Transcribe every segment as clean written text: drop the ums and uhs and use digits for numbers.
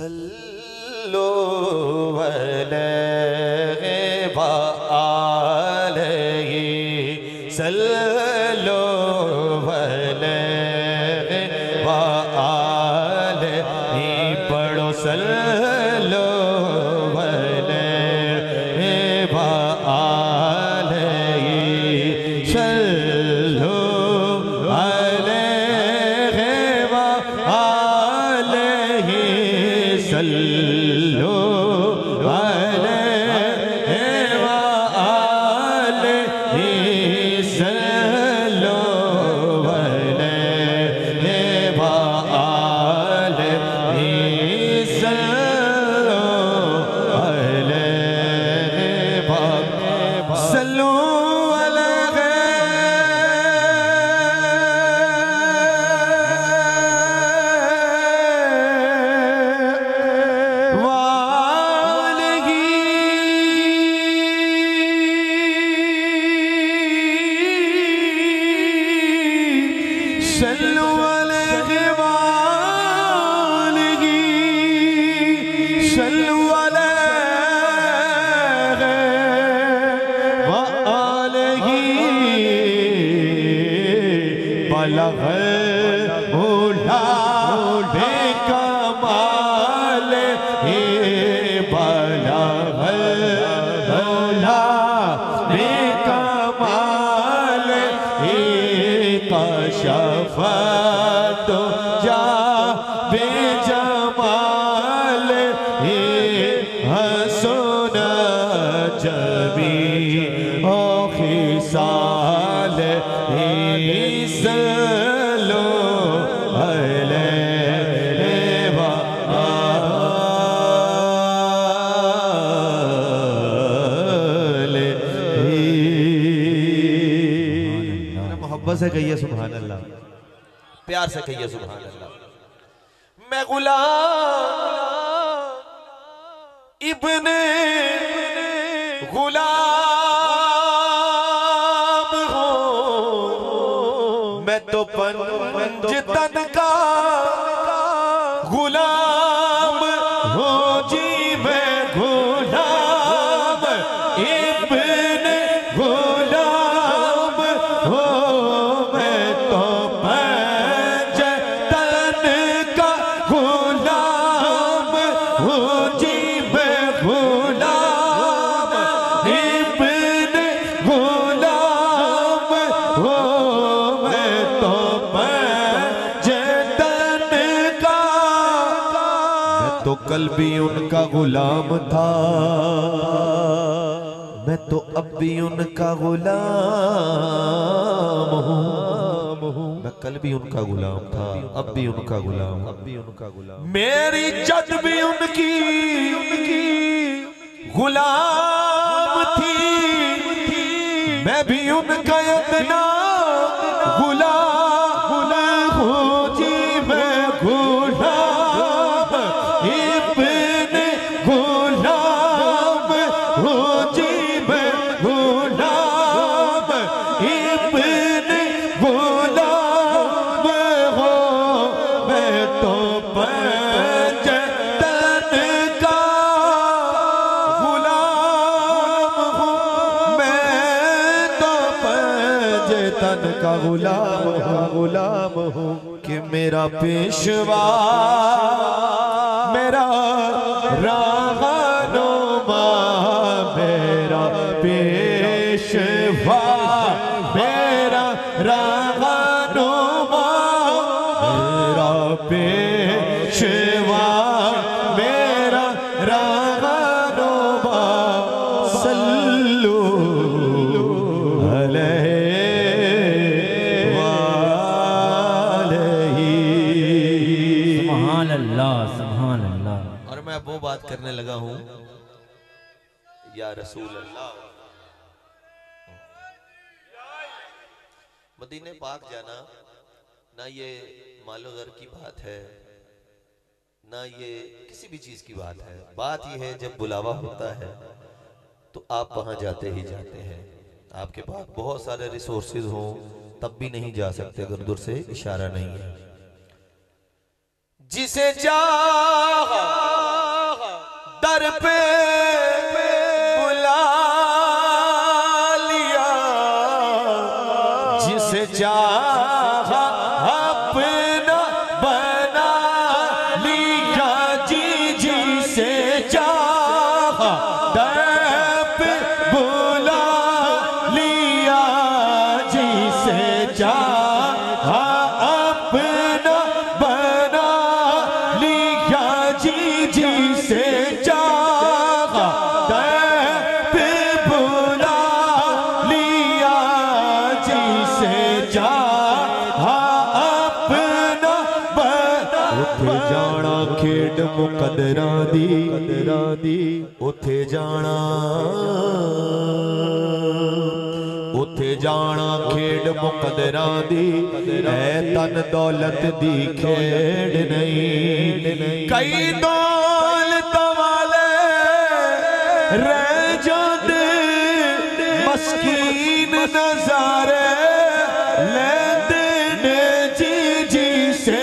सल्लो अलैहि वालैहि सल्लो अलैहि वालैहि पढ़ो सल्लो अलैहि वालैहि सल्लो अलैहि वालैहि सल्लो अलैहि वालैहि सल्लो अलैहि वालैहि सल्लो अलैहि वालैहि सल्लो सल्लो अलैहि वालैहि सल्लो अलैहि वालैहि बलग ओला बे कमाल हे बलग ओला बे कमाल हे शफ़ाअतो जा बेजमाल हे हसन जमी ओ खिसाल हे सल्लो अलैहि वालीही। मोहब्बत से कहिए सुभान अल्लाह, प्यार से कहिए सुभान अल्लाह। मैं गुलाम इब्ने गुलाम हूँ, मैं तो पंजतन का गुलाम हूँ जी, मैं गुलाम इब्ने गुलाम हूँ, मैं तो कल भी उनका गुलाम था, मैं तो अब भी उनका गुलाम हूँ। मैं कल भी उनका गुलाम था, अब भी उनका गुलाम, अब भी उनका गुलाम। मेरी जद भी उनकी गुलाम थी, मैं भी उनका इतना गुलाम हूँ जी, मैं गुलाम का गुलाम गुलाम हो कि मेरा पेशवा मेरा राहनुमा, मेरा पेशवा मेरा राहनुमा, मेरा पेशवा मेरा राहनुमा। सल्लो अलैहि और मैं वो बात करने लगा हूँ या रसूल अल्लाह। मदीने पाक जाना ना ये मालो ज़र की बात है, ना ये किसी भी चीज की बात है। बात ये है जब बुलावा होता है तो आप वहां जाते ही जाते हैं। आपके पास बहुत सारे रिसोर्सेज हो तब भी नहीं जा सकते अगर दूर से इशारा नहीं है। जिसे चाहा दर पे बुला लिया, जिसे चाहा अपना बना लिया जी, जिसे चाहा दर पे बुला लिया, जिसे चाहा अपना बना लिया जी, जिसे जाना खेड मुकदरा दी कदरा दी, उथे जाना खेड मुकदरा दी, ऐ तन दौलत दी खेड नहीं। कई दौलत वाले रह जाते मस्कीन नजारे लेते ने जी, जिसे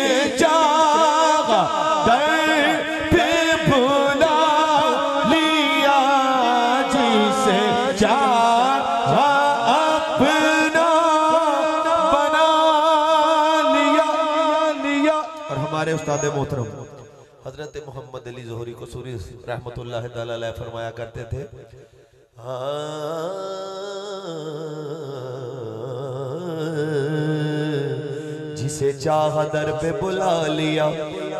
उस्तादे मोहतरम हजरत मोहम्मद अली ज़ोहरी को सूरी रहमतुल्लाह अलैह फरमाया करते थे, जिसे चाह दर पे बुला लिया,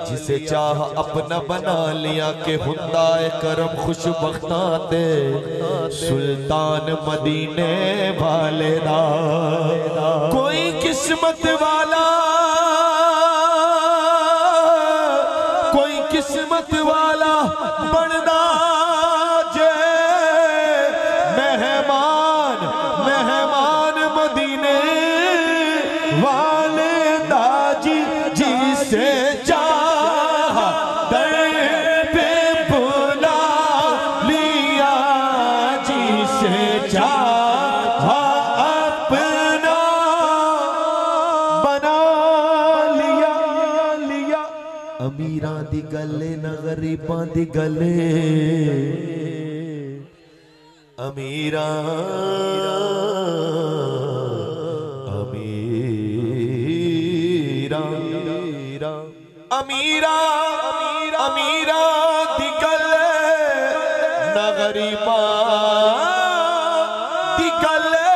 जिसे चाह अपना बना लिया, के हुंदाए करम खुशबख्ता ते सुल्तान मदीने वाले दा। कोई किस्मत वाला बनना जे मेहमान मदीने वाले दाजी, जिसे चाह दर पे बुला लिया, जिसे चाह अपना बना लिया अमीरा दी गले न गरीबां दी गले, अमीरा दी गले न गरीबां दी गले।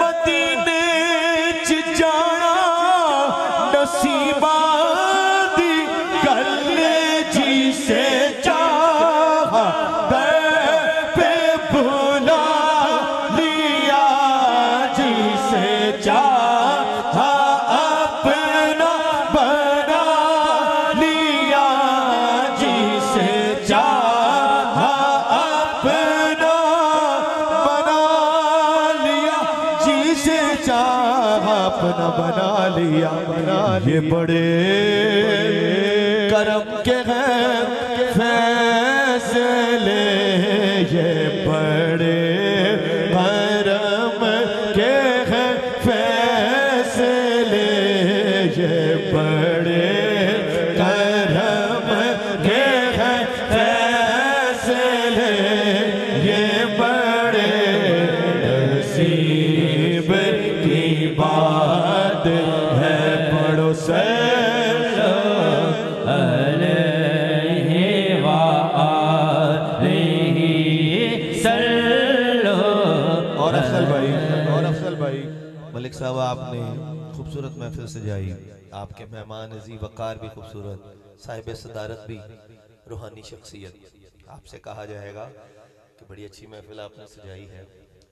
मदीने च जाना नसीबा अपना बना लिया, ये बड़े करम के हैं फैसले, ये बड़े करम के हैं फैसले, ये बड़े करम के हैं फैसले, ये बड़े नसीब की बात है। पढ़ो सुलो अलैहि वालिही सल्लो। और अफसल भाई मलिक साहब, आपने खूबसूरत महफिल सजाई, आपके मेहमान अजी वकार भी खूबसूरत, साहिब सदारत भी रूहानी शख्सियत। आपसे कहा जाएगा कि बड़ी अच्छी महफिल आपने सजाई है,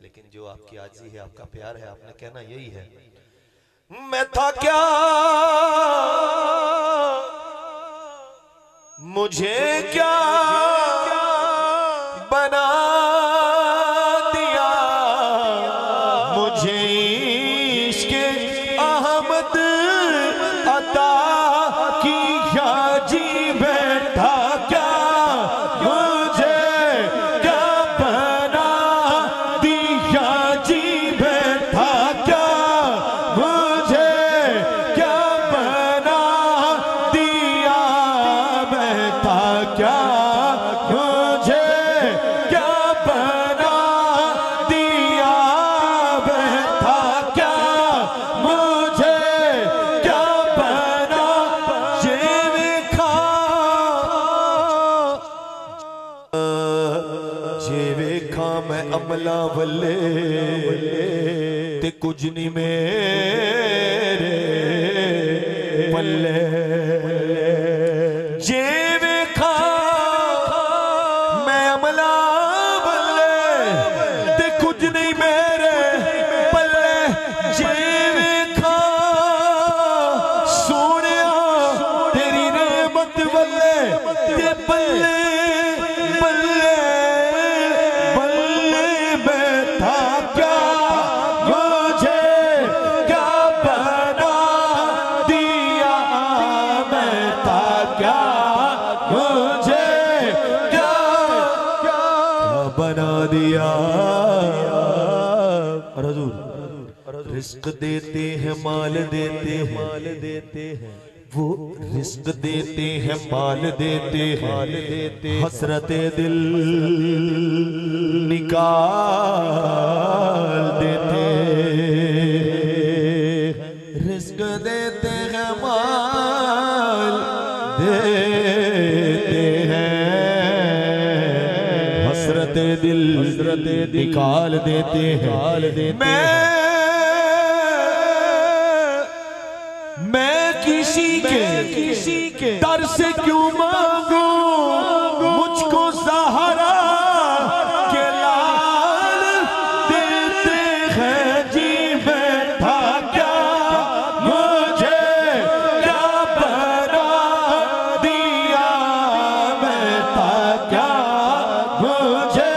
लेकिन जो आपकी आजी है, आपका प्यार है, आपने कहना यही है, मैं था क्या मुझे क्या बना दिया, मुझे इश्क़ अहमद अता किया जी, बैठा क्या मुझे क्या बना दिया जी, बैठा क्या क्या अमला बल्ले ते कुछ नहीं मेरे पल्ले जे देखा मैं अमला बल्ले ते कुछ नहीं मेरे पल्ले जे देखा सोने तेरी नेमत बल्ले ते पल्ले रिस्क देते हैं माल देते हैं माल देते हैं वो रिस्क देते हैं माल देते माल देते हसरते दिल निकाल देते रिस्क देते हैं माल देते हैं हसरते दिल निकाल देते हैं। मैं किसी के दर से क्यों मांगू मुझको सहारा के लाल देते हैं जी बैठा क्या मुझे क्या बना दिया बैठा क्या मुझे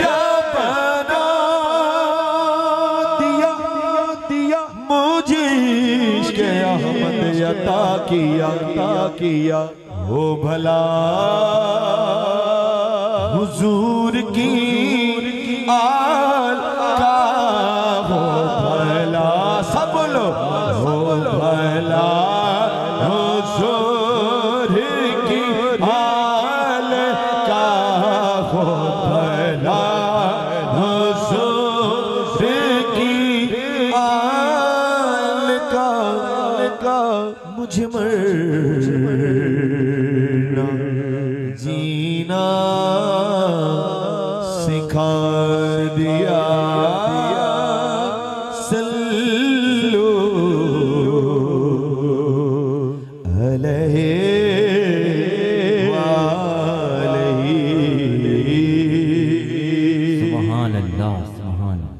क्या बना दिया दिया मुझे अता किया अता किया हो भला हुजूर की आल का हो भला सब लो हो भला हुजूर की आल का हो भला हुजूर की आल का मुझे मरना जीना सिखा दिया सल्लो अलैहि वालही। सुभान अल्लाह सुभान।